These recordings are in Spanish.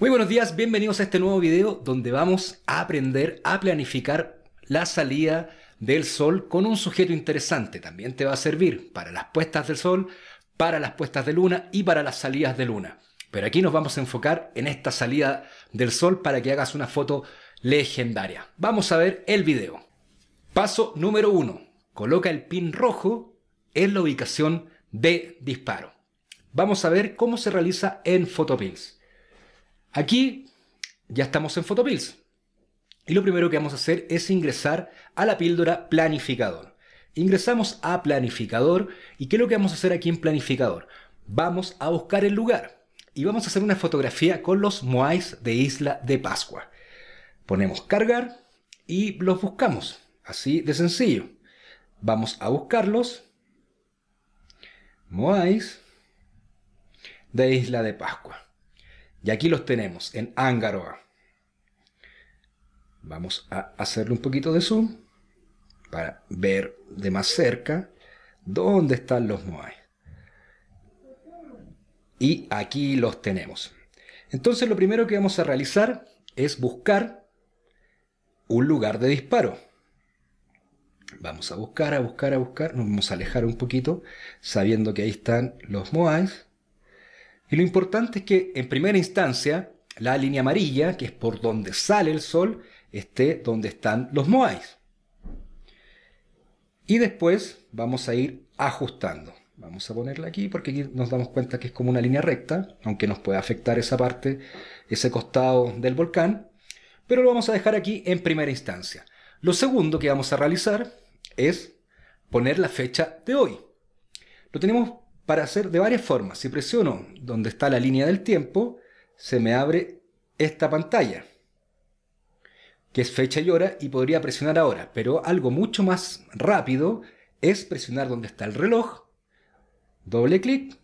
Muy buenos días, bienvenidos a este nuevo video donde vamos a aprender a planificar la salida del sol con un sujeto interesante. También te va a servir para las puestas del sol, para las puestas de luna y para las salidas de luna. Pero aquí nos vamos a enfocar en esta salida del sol para que hagas una foto legendaria. Vamos a ver el video. Paso número 1. Coloca el pin rojo en la ubicación de disparo. Vamos a ver cómo se realiza en PhotoPills. Aquí ya estamos en PhotoPills y lo primero que vamos a hacer es ingresar a la píldora planificador. Ingresamos a planificador y ¿qué es lo que vamos a hacer aquí en planificador? Vamos a buscar el lugar y vamos a hacer una fotografía con los Moais de Isla de Pascua. Ponemos cargar y los buscamos, así de sencillo. Vamos a buscarlos. Moais de Isla de Pascua. Y aquí los tenemos en Angaroa. Vamos a hacerle un poquito de zoom para ver de más cerca dónde están los Moais. Y aquí los tenemos. Entonces lo primero que vamos a realizar es buscar un lugar de disparo. Vamos a buscar. Nos vamos a alejar un poquito sabiendo que ahí están los Moais. Y lo importante es que en primera instancia la línea amarilla, que es por donde sale el sol, esté donde están los Moais. Y después vamos a ir ajustando. Vamos a ponerla aquí porque aquí nos damos cuenta que es como una línea recta, aunque nos puede afectar esa parte, ese costado del volcán. Pero lo vamos a dejar aquí en primera instancia. Lo segundo que vamos a realizar es poner la fecha de hoy. Lo tenemos para hacer de varias formas. Si presiono donde está la línea del tiempo, se me abre esta pantalla, que es fecha y hora, y podría presionar ahora, pero algo mucho más rápido es presionar donde está el reloj, doble clic,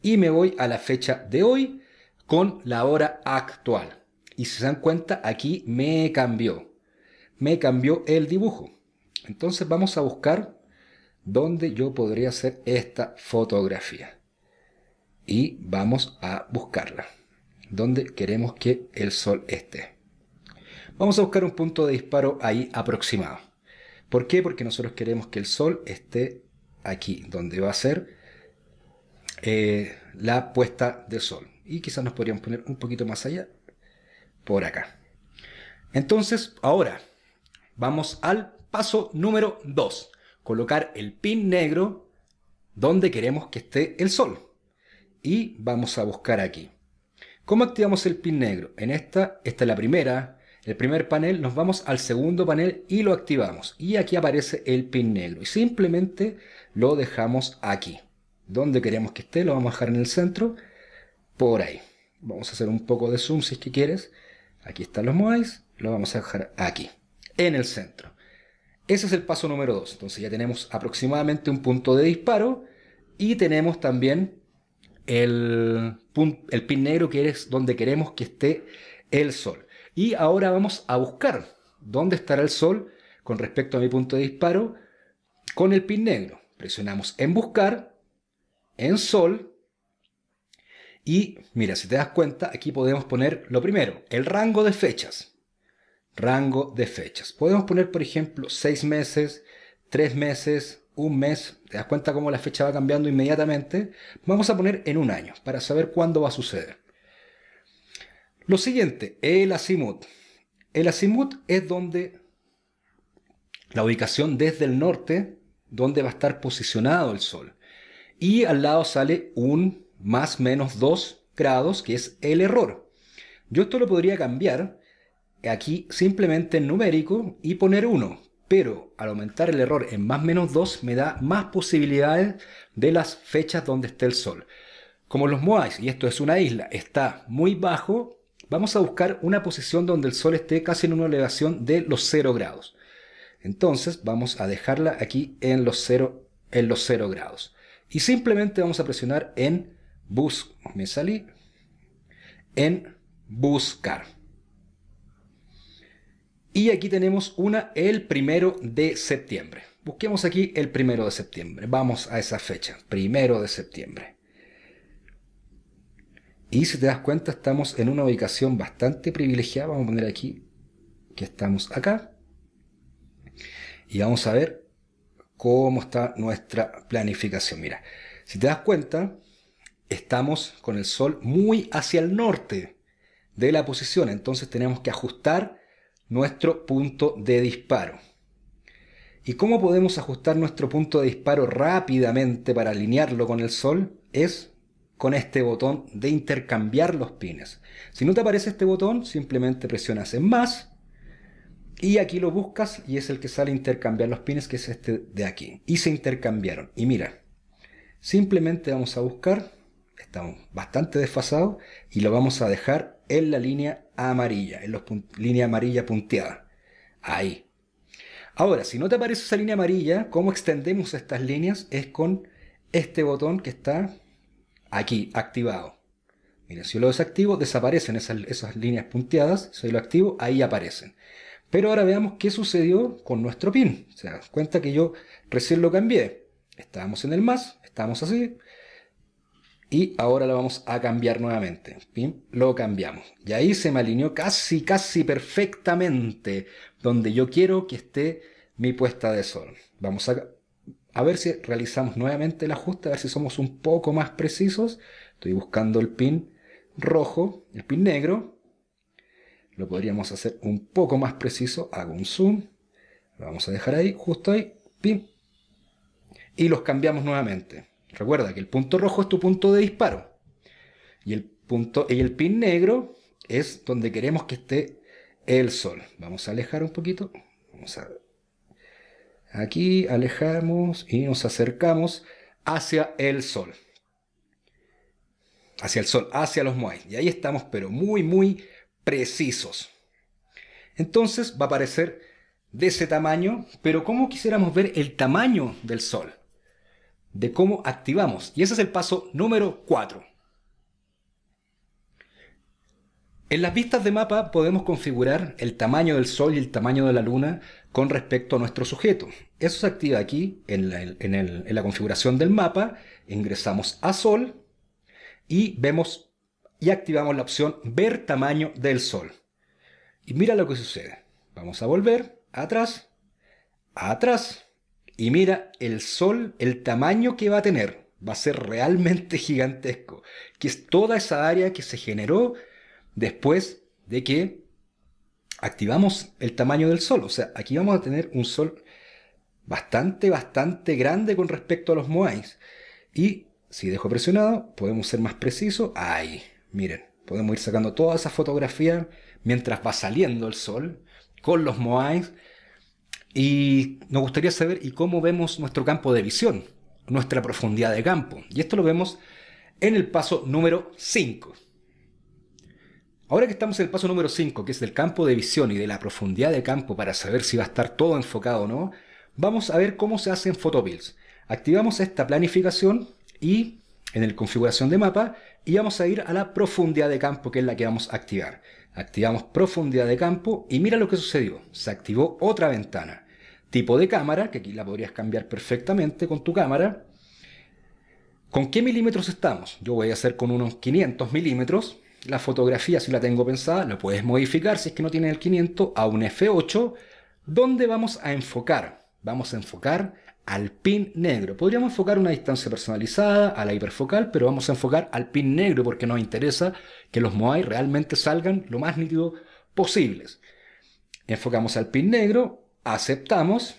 y me voy a la fecha de hoy con la hora actual. Y si se dan cuenta, aquí me cambió el dibujo. Entonces vamos a buscar donde yo podría hacer esta fotografía y vamos a buscarla donde queremos que el sol esté. Vamos a buscar un punto de disparo ahí aproximado. ¿Por qué? Porque nosotros queremos que el sol esté aquí donde va a ser la puesta de sol, y quizás nos podríamos poner un poquito más allá, por acá. Entonces ahora vamos al paso número 2. Colocar el pin negro donde queremos que esté el sol. Y vamos a buscar aquí. ¿Cómo activamos el pin negro? En esta es la primera, el primer panel, nos vamos al segundo panel y lo activamos. Y aquí aparece el pin negro. Y simplemente lo dejamos aquí. Donde queremos que esté, lo vamos a dejar en el centro, por ahí. Vamos a hacer un poco de zoom si es que quieres. Aquí están los Moais, lo vamos a dejar aquí, en el centro. Ese es el paso número 2. Entonces ya tenemos aproximadamente un punto de disparo y tenemos también el pin negro, que es donde queremos que esté el sol. Y ahora vamos a buscar dónde estará el sol con respecto a mi punto de disparo con el pin negro. Presionamos en buscar, en sol, y mira, si te das cuenta, aquí podemos poner lo primero, el rango de fechas. Podemos poner, por ejemplo, 6 meses, 3 meses, un mes. Te das cuenta cómo la fecha va cambiando inmediatamente. Vamos a poner en un año para saber cuándo va a suceder. Lo siguiente, el azimut. El azimut es donde la ubicación desde el norte, donde va a estar posicionado el sol. Y al lado sale un más menos 2 grados, que es el error. Yo esto lo podría cambiar aquí simplemente en numérico y poner 1, pero al aumentar el error en más menos 2 me da más posibilidades de las fechas donde esté el sol. Como los Moais, y esto es una isla, está muy bajo, vamos a buscar una posición donde el sol esté casi en una elevación de los 0 grados. Entonces vamos a dejarla aquí en los 0 grados. Y simplemente vamos a presionar en buscar. Y aquí tenemos el 1 de septiembre. Busquemos aquí el 1 de septiembre. Vamos a esa fecha, 1 de septiembre. Y si te das cuenta, estamos en una ubicación bastante privilegiada. Vamos a poner aquí que estamos acá. Y vamos a ver cómo está nuestra planificación. Mira, si te das cuenta, estamos con el sol muy hacia el norte de la posición. Entonces tenemos que ajustar nuestro punto de disparo. ¿Y cómo podemos ajustar nuestro punto de disparo rápidamente para alinearlo con el sol? Es con este botón de intercambiar los pines. Si no te aparece este botón, simplemente presionas en más y aquí lo buscas y es el que sale intercambiar los pines, que es este de aquí. Y se intercambiaron. Y mira, simplemente vamos a buscar, estamos bastante desfasados y lo vamos a dejar en la línea amarilla, en la línea amarilla punteada. Ahí. Ahora, si no te aparece esa línea amarilla, ¿cómo extendemos estas líneas? Es con este botón que está aquí, activado. Mira, si yo lo desactivo, desaparecen esas líneas punteadas. Si yo lo activo, ahí aparecen. Pero ahora veamos qué sucedió con nuestro pin. Se dan cuenta que yo recién lo cambié. Estábamos en el más, estábamos así. Y ahora lo vamos a cambiar nuevamente. Pin, lo cambiamos. Y ahí se me alineó casi, casi perfectamente donde yo quiero que esté mi puesta de sol. Vamos a ver si realizamos nuevamente el ajuste, a ver si somos un poco más precisos. Estoy buscando el pin rojo, el pin negro. Lo podríamos hacer un poco más preciso. Hago un zoom. Lo vamos a dejar ahí, justo ahí. Pin. Y los cambiamos nuevamente. Recuerda que el punto rojo es tu punto de disparo. Y el pin negro es donde queremos que esté el sol. Vamos a alejar un poquito. Vamos a ver. Aquí alejamos y nos acercamos hacia el sol. Hacia el sol, hacia los Moais. Y ahí estamos, pero muy, muy precisos. Entonces va a aparecer de ese tamaño, pero ¿cómo quisiéramos ver el tamaño del sol? De cómo activamos. Y ese es el paso número 4. En las vistas de mapa podemos configurar el tamaño del sol y el tamaño de la luna con respecto a nuestro sujeto. Eso se activa aquí en la configuración del mapa. Ingresamos a sol y vemos y activamos la opción ver tamaño del sol. Y mira lo que sucede. Vamos a volver atrás, y mira el sol, el tamaño que va a tener. Va a ser realmente gigantesco, que es toda esa área que se generó después de que activamos el tamaño del sol. O sea, aquí vamos a tener un sol bastante, bastante grande con respecto a los Moais. Y si dejo presionado, podemos ser más precisos. Ahí, miren, podemos ir sacando toda esa fotografía mientras va saliendo el sol con los Moais. Y nos gustaría saber y cómo vemos nuestro campo de visión, nuestra profundidad de campo. Y esto lo vemos en el paso número 5. Ahora que estamos en el paso número 5, que es del campo de visión y de la profundidad de campo para saber si va a estar todo enfocado o no, vamos a ver cómo se hace en PhotoPills. Activamos esta planificación y en el configuración de mapa y vamos a ir a la profundidad de campo, que es la que vamos a activar. Activamos profundidad de campo y mira lo que sucedió. Se activó otra ventana. Tipo de cámara, que aquí la podrías cambiar perfectamente con tu cámara. ¿Con qué milímetros estamos? Yo voy a hacer con unos 500 milímetros. La fotografía, si la tengo pensada, la puedes modificar si es que no tiene el 500 a un F8, donde vamos a enfocar. Vamos a enfocar al pin negro. Podríamos enfocar una distancia personalizada a la hiperfocal, pero vamos a enfocar al pin negro porque nos interesa que los Moai realmente salgan lo más nítidos posibles. Enfocamos al pin negro, aceptamos.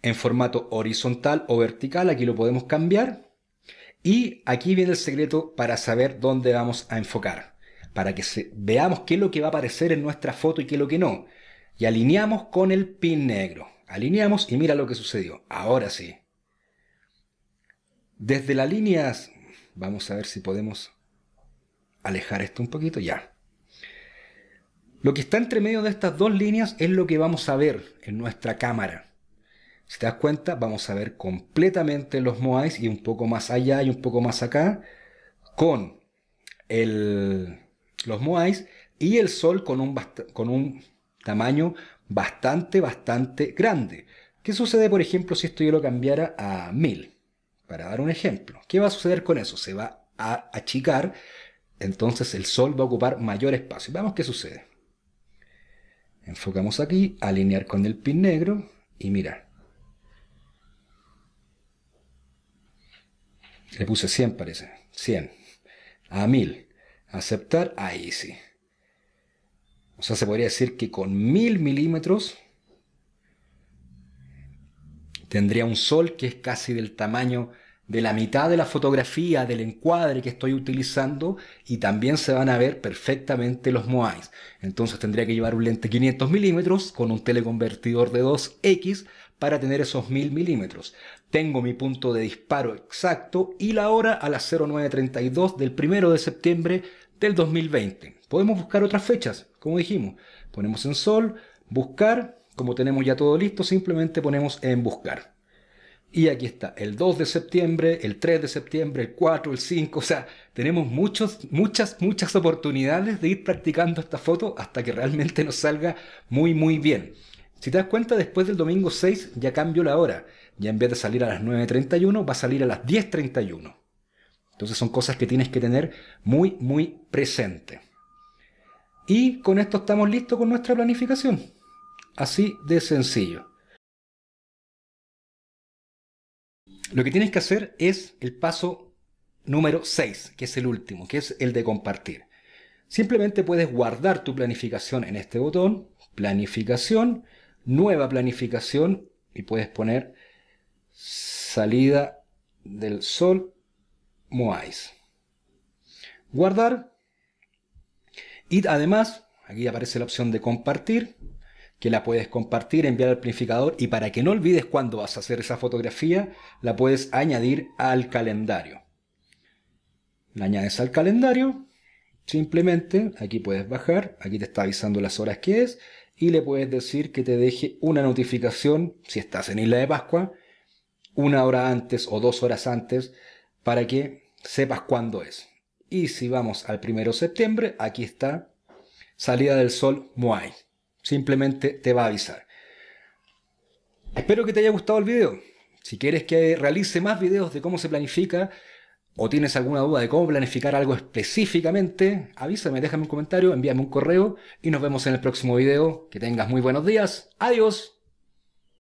En formato horizontal o vertical, aquí lo podemos cambiar. Y aquí viene el secreto para saber dónde vamos a enfocar, para que veamos qué es lo que va a aparecer en nuestra foto y qué es lo que no. Y alineamos con el pin negro. Alineamos y mira lo que sucedió. Ahora sí. Desde las líneas, vamos a ver si podemos alejar esto un poquito ya. Lo que está entre medio de estas dos líneas es lo que vamos a ver en nuestra cámara. Si te das cuenta, vamos a ver completamente los Moais y un poco más allá y un poco más acá con los Moais y el sol con un tamaño bastante, bastante grande. ¿Qué sucede, por ejemplo, si esto yo lo cambiara a 1000? Para dar un ejemplo. ¿Qué va a suceder con eso? Se va a achicar, entonces el sol va a ocupar mayor espacio. Veamos qué sucede. Enfocamos aquí, alinear con el pin negro y mirar. Le puse 100 parece, 100, a 1000, aceptar, ahí sí. O sea, se podría decir que con 1000 milímetros tendría un sol que es casi del tamaño de la mitad de la fotografía, del encuadre que estoy utilizando, y también se van a ver perfectamente los Moais. Entonces tendría que llevar un lente 500 milímetros con un teleconvertidor de 2X para tener esos 1000 milímetros. Tengo mi punto de disparo exacto y la hora a las 09:32 del 1 de septiembre del 2020. Podemos buscar otras fechas, como dijimos. Ponemos en sol, buscar, como tenemos ya todo listo, simplemente ponemos en buscar. Y aquí está, el 2 de septiembre, el 3 de septiembre, el 4, el 5, o sea, tenemos muchas oportunidades de ir practicando esta foto hasta que realmente nos salga muy bien. Si te das cuenta, después del domingo 6 ya cambió la hora, ya en vez de salir a las 9:31 va a salir a las 10:31. Entonces son cosas que tienes que tener muy presente. Y con esto estamos listos con nuestra planificación, así de sencillo. Lo que tienes que hacer es el paso número 6, que es el último, que es el de compartir. Simplemente puedes guardar tu planificación en este botón, planificación, nueva planificación, y puedes poner salida del sol Moais. Guardar. Y además, aquí aparece la opción de compartir, que la puedes compartir, enviar al planificador, y para que no olvides cuándo vas a hacer esa fotografía, la puedes añadir al calendario. La añades al calendario, simplemente aquí puedes bajar, aquí te está avisando las horas que es, y le puedes decir que te deje una notificación, si estás en Isla de Pascua, 1 hora antes o 2 horas antes, para que sepas cuándo es. Y si vamos al 1 de septiembre, aquí está, salida del sol Moai. Simplemente te va a avisar. Espero que te haya gustado el video. Si quieres que realice más videos de cómo se planifica o tienes alguna duda de cómo planificar algo específicamente, avísame, déjame un comentario, envíame un correo y nos vemos en el próximo video. Que tengas muy buenos días. Adiós.